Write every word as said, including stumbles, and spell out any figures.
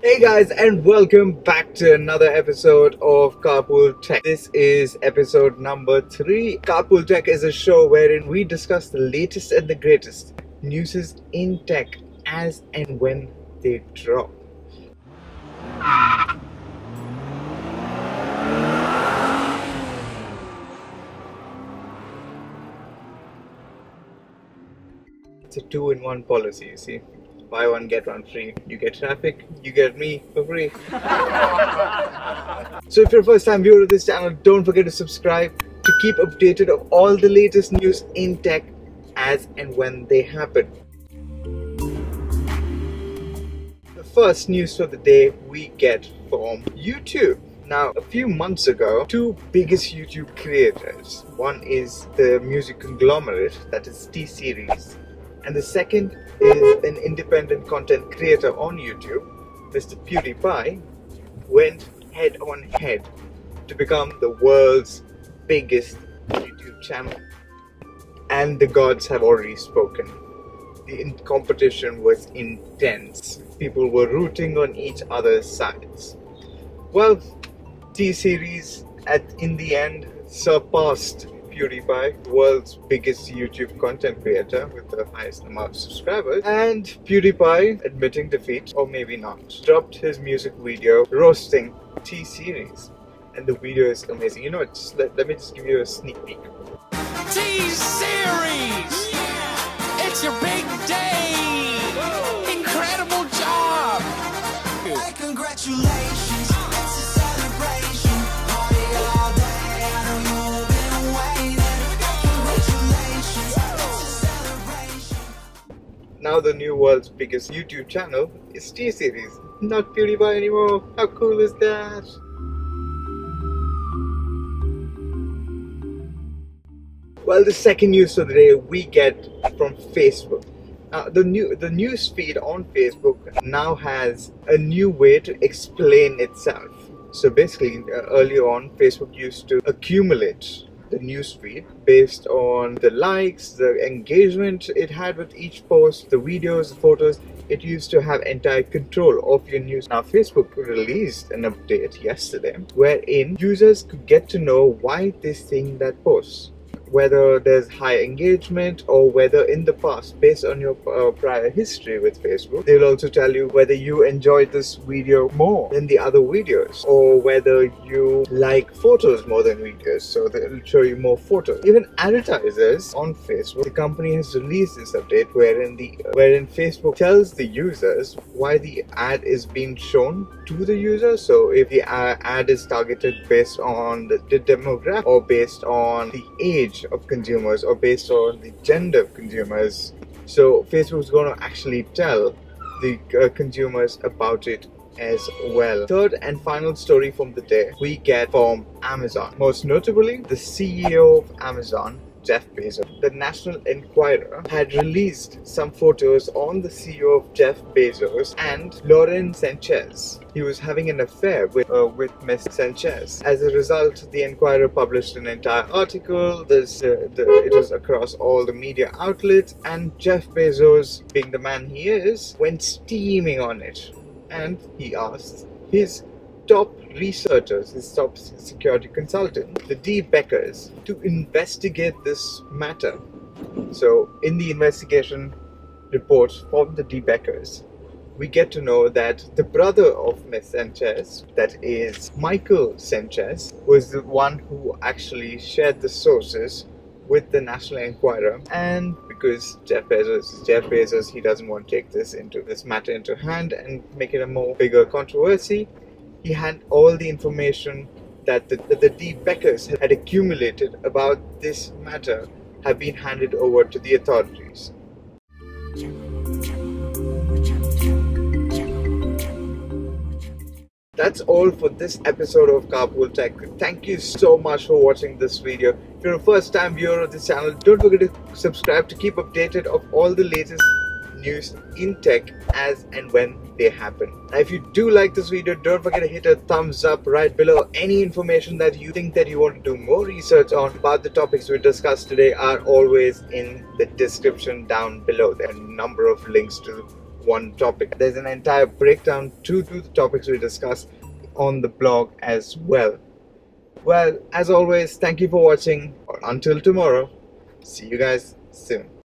Hey guys, and welcome back to another episode of Carpool Tech. This is episode number three. Carpool Tech is a show wherein we discuss the latest and the greatest news in tech as and when they drop. It's a two-in-one policy, you see. Buy one, get one free. You get traffic, you get me for free. So if you're a first time viewer of this channel, don't forget to subscribe to keep updated of all the latest news in tech as and when they happen. The first news for the day we get from YouTube. Now, a few months ago, two biggest YouTube creators, one is the music conglomerate, that is T Series, and the second is an independent content creator on YouTube, Mister PewDiePie, went head on head to become the world's biggest YouTube channel. And the gods have already spoken. The competition was intense. People were rooting on each other's sides. Well, T Series at in the end surpassed PewDiePie, world's biggest YouTube content creator with the highest amount of subscribers, and PewDiePie, admitting defeat, or maybe not, dropped his music video roasting T Series, and the video is amazing. You know, it's, let, let me just give you a sneak peek. T Series! Yeah. It's your big day! Whoa. Incredible job! Hey, congratulations! Now the new world's biggest YouTube channel is T Series, not PewDiePie anymore. How cool is that? Well, the second news of the day we get from Facebook. Uh, the new the news feed on Facebook now has a new way to explain itself. So basically, uh, earlier on, Facebook used to accumulate the newsfeed based on the likes, the engagement it had with each post, the videos, the photos. It used to have entire control of your news. Now, Facebook released an update yesterday wherein users could get to know why they're seeing that post, whether there's high engagement or whether in the past, based on your uh, prior history with Facebook, they'll also tell you whether you enjoyed this video more than the other videos or whether you like photos more than videos, so they'll show you more photos. Even advertisers on Facebook, the company has released this update wherein, the, uh, wherein Facebook tells the users why the ad is being shown to the user. So if the uh, ad is targeted based on the, the demographic or based on the age of consumers or based on the gender of consumers, so Facebook is going to actually tell the uh, consumers about it as well. Third and final story from the day we get from Amazon, most notably the C E O of Amazon, Jeff Bezos. The National Enquirer had released some photos on the C E O of Jeff Bezos and Lauren Sanchez. He was having an affair with uh, with Miss Sanchez. As a result, the Enquirer published an entire article. This, uh, the, it was across all the media outlets, and Jeff Bezos, being the man he is, went steaming on it, and he asked his top researchers, his top security consultant, the D. Beckers, to investigate this matter. So in the investigation report from the D. Beckers, we get to know that the brother of Miss Sanchez, that is Michael Sanchez, was the one who actually shared the sources with the National Enquirer, and because Jeff Bezos, Jeff Bezos, he doesn't want to take this into this matter into hand and make it a more bigger controversy. He had all the information that the, that the D. Beckers had accumulated about this matter have been handed over to the authorities. That's all for this episode of Carpool Tech. Thank you so much for watching this video. If you're a first time viewer of this channel, don't forget to subscribe to keep updated of all the latest news in tech as and when they happen. Now, if you do like this video, don't forget to hit a thumbs up right below. Any information that you think that you want to do more research on about the topics we discussed today are always in the description down below. There are a number of links to one topic. There's an entire breakdown to, to the topics we discussed on the blog as well. Well, as always, thank you for watching, or until tomorrow, see you guys soon.